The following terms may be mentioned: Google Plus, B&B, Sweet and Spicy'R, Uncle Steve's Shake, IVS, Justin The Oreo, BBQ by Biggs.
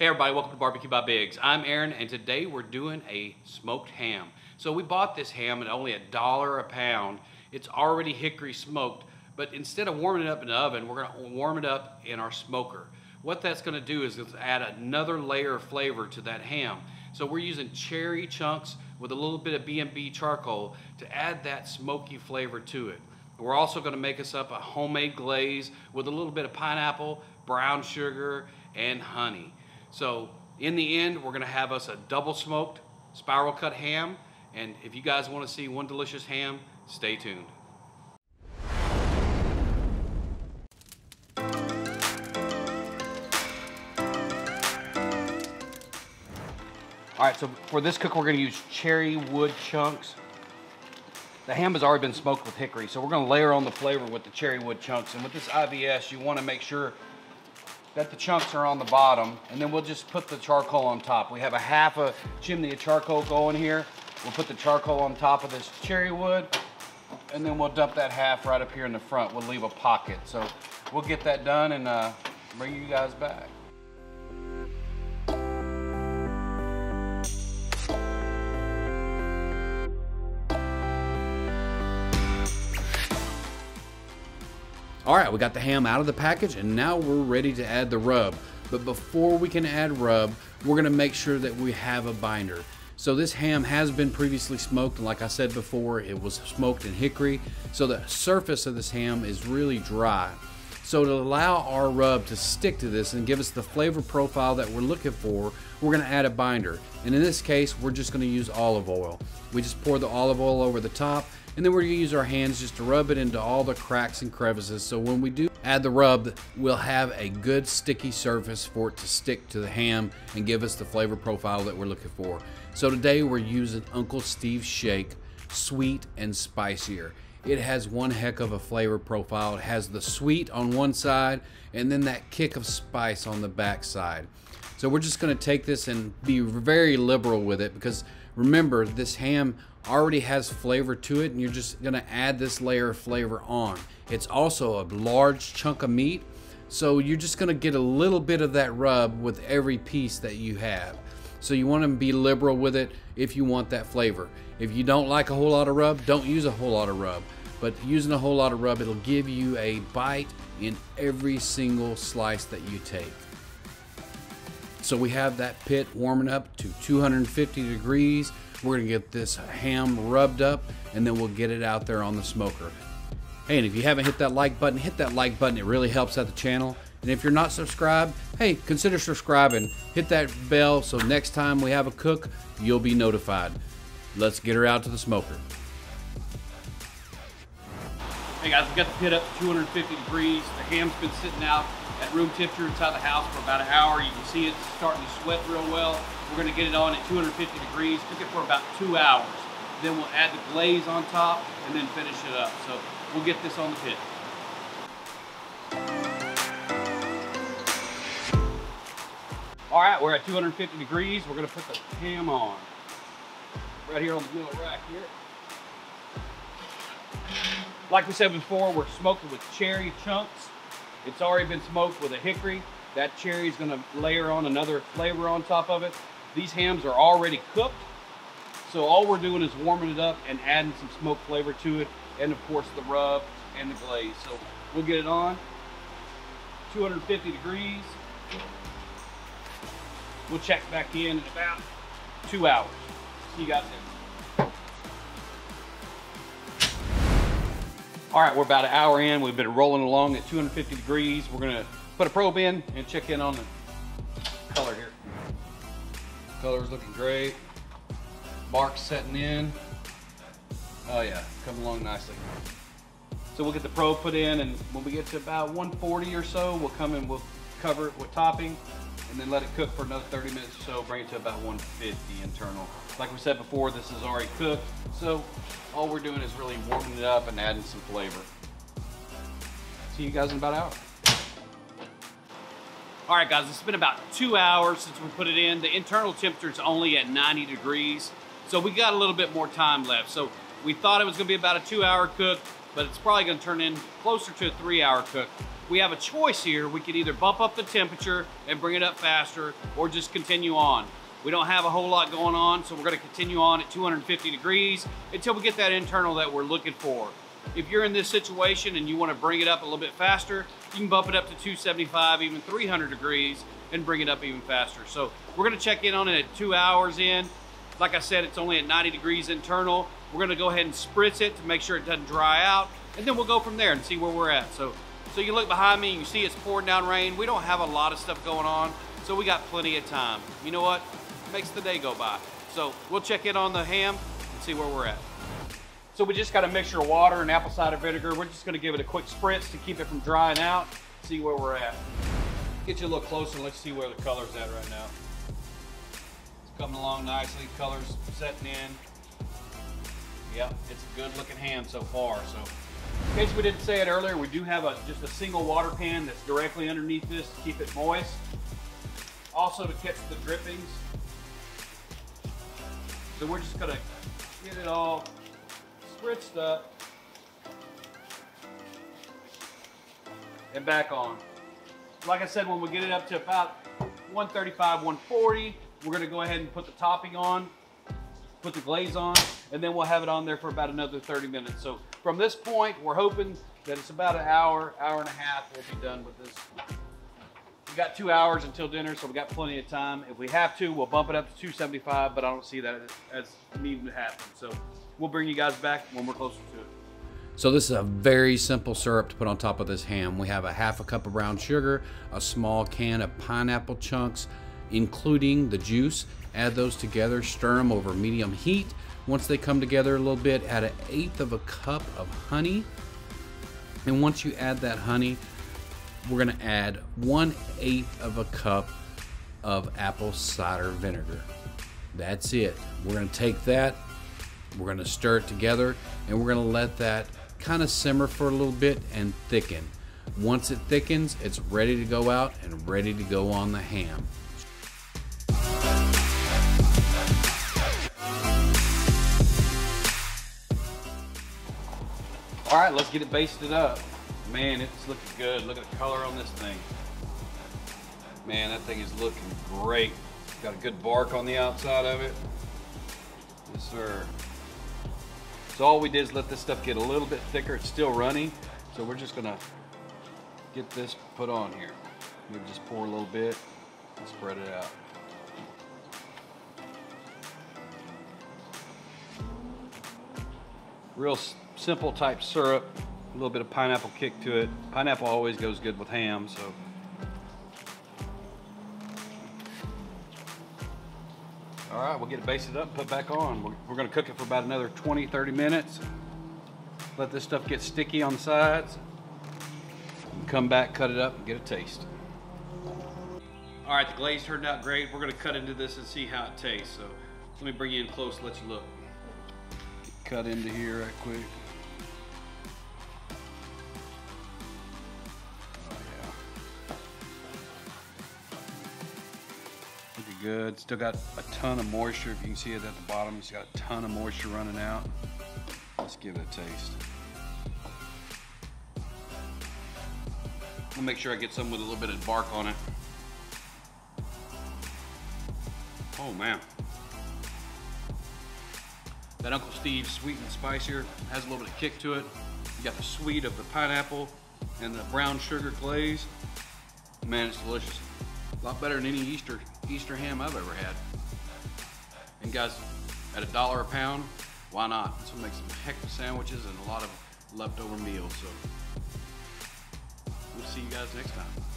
Hey everybody, welcome to BBQ by Biggs. I'm Aaron and today we're doing a smoked ham. So we bought this ham at only $1 a pound. It's already hickory smoked, but instead of warming it up in the oven, we're gonna warm it up in our smoker. What that's gonna do is it's add another layer of flavor to that ham. So we're using cherry chunks with a little bit of B&B charcoal to add that smoky flavor to it. We're also gonna make us up a homemade glaze with a little bit of pineapple, brown sugar, and honey. So in the end, we're gonna have us a double smoked spiral cut ham. And if you guys wanna see one delicious ham, stay tuned. All right, so for this cook, we're gonna use cherry wood chunks. The ham has already been smoked with hickory, so we're gonna layer on the flavor with the cherry wood chunks. And with this IVS, you wanna make sure that the chunks are on the bottom, and then we'll just put the charcoal on top. We have a half a chimney of charcoal going here. We'll put the charcoal on top of this cherry wood, and then we'll dump that half right up here in the front. We'll leave a pocket. So we'll get that done and bring you guys back. All right, we got the ham out of the package and now we're ready to add the rub. But before we can add rub, we're gonna make sure that we have a binder. So this ham has been previously smoked, and like I said before, it was smoked in hickory. So the surface of this ham is really dry. So to allow our rub to stick to this and give us the flavor profile that we're looking for, we're gonna add a binder. And in this case, we're just gonna use olive oil. We just pour the olive oil over the top, and then we're gonna use our hands just to rub it into all the cracks and crevices. So when we do add the rub, we'll have a good sticky surface for it to stick to the ham and give us the flavor profile that we're looking for. So today we're using Uncle Steve's Shake, sweet and spicier. It has one heck of a flavor profile. It has the sweet on one side and then that kick of spice on the back side. So we're just gonna take this and be very liberal with it, because remember, this ham already has flavor to it and you're just gonna add this layer of flavor on. It's also a large chunk of meat, so you're just gonna get a little bit of that rub with every piece that you have. So you wanna be liberal with it if you want that flavor. If you don't like a whole lot of rub, don't use a whole lot of rub. But using a whole lot of rub, it'll give you a bite in every single slice that you take. So we have that pit warming up to 250 degrees. We're gonna get this ham rubbed up and then we'll get it out there on the smoker. Hey, and if you haven't hit that like button, it really helps out the channel. And if you're not subscribed, hey, consider subscribing. Hit that bell so next time we have a cook, you'll be notified. Let's get her out to the smoker. Hey guys, we got the pit up to 250 degrees. The ham's been sitting out at room temperature inside the house for about an hour. You can see it's starting to sweat real well. We're gonna get it on at 250 degrees, cook it for about 2 hours. Then we'll add the glaze on top and then finish it up. So we'll get this on the pit. All right, we're at 250 degrees. We're gonna put the ham on. Right here on the middle rack here. Like we said before, we're smoking with cherry chunks. It's already been smoked with a hickory. That cherry is gonna layer on another flavor on top of it. These hams are already cooked. So all we're doing is warming it up and adding some smoke flavor to it. And of course the rub and the glaze. So we'll get it on, 250 degrees. We'll check back in about 2 hours. See you guys then. All right, we're about an hour in. We've been rolling along at 250 degrees. We're gonna put a probe in and check in on the color here. Color's looking great. Bark's setting in. Oh yeah, coming along nicely. So we'll get the probe put in, and when we get to about 140 or so, we'll come and we'll cover it with topping and then let it cook for another 30 minutes or so, bring it to about 150 internal. Like we said before, this is already cooked. So all we're doing is really warming it up and adding some flavor. See you guys in about an hour. All right guys, it's been about 2 hours since we put it in. The internal temperature is only at 90 degrees. So we got a little bit more time left. So we thought it was gonna be about a 2 hour cook. but it's probably gonna turn in closer to a 3 hour cook. We have a choice here. We could either bump up the temperature and bring it up faster or just continue on. We don't have a whole lot going on, so we're gonna continue on at 250 degrees until we get that internal that we're looking for. If you're in this situation and you wanna bring it up a little bit faster, you can bump it up to 275, even 300 degrees and bring it up even faster. So we're gonna check in on it at 2 hours in. Like I said, it's only at 90 degrees internal. We're gonna go ahead and spritz it to make sure it doesn't dry out, and then we'll go from there and see where we're at. So you look behind me, you see it's pouring down rain. We don't have a lot of stuff going on, so we got plenty of time. You know what? It makes the day go by. So we'll check in on the ham and see where we're at. So we just got a mixture of water and apple cider vinegar. We're just gonna give it a quick spritz to keep it from drying out, see where we're at. Get you a little closer, let's see where the color's at right now. It's coming along nicely, color's setting in. Yep, it's a good looking ham so far. So in case we didn't say it earlier, we do have just a single water pan that's directly underneath this to keep it moist. Also to catch the drippings. So we're just gonna get it all spritzed up and back on. Like I said, when we get it up to about 135, 140, we're gonna go ahead and put the topping on, put the glaze on, and then we'll have it on there for about another 30 minutes. So from this point, we're hoping that it's about an hour, hour and a half, we'll be done with this. We got 2 hours until dinner, so we got plenty of time. If we have to, we'll bump it up to 275, but I don't see that as needing to happen. So we'll bring you guys back when we're closer to it. So this is a very simple syrup to put on top of this ham. We have a half a cup of brown sugar, a small can of pineapple chunks, including the juice. Add those together, stir them over medium heat. Once they come together a little bit, add 1/8 cup of honey. And once you add that honey, we're gonna add 1/8 cup of apple cider vinegar. That's it. We're gonna take that, we're gonna stir it together, and we're gonna let that kind of simmer for a little bit and thicken. Once it thickens, it's ready to go out and ready to go on the ham. All right, let's get it basted up. Man, it's looking good. Look at the color on this thing. Man, that thing is looking great. Got a good bark on the outside of it. Yes, sir. So all we did is let this stuff get a little bit thicker. It's still runny, so we're just gonna get this put on here. Maybe just pour a little bit and spread it out. Real simple type syrup, a little bit of pineapple kick to it. Pineapple always goes good with ham, so. All right, we'll get it basted up and put back on. We're gonna cook it for about another 20, 30 minutes. Let this stuff get sticky on the sides. And come back, cut it up, and get a taste. All right, the glaze turned out great. We're gonna cut into this and see how it tastes. So let me bring you in close and let you look. Cut into here right quick. Oh yeah. Looking good. Still got a ton of moisture. If you can see it at the bottom, it's got a ton of moisture running out. Let's give it a taste. I'll make sure I get some with a little bit of bark on it. Oh man. That Uncle Steve's sweet and spicier, has a little bit of kick to it. You got the sweet of the pineapple and the brown sugar glaze. Man, it's delicious. A lot better than any Easter ham I've ever had. And guys, at $1 a pound, why not? This will make some heck of sandwiches and a lot of leftover meals. So we'll see you guys next time.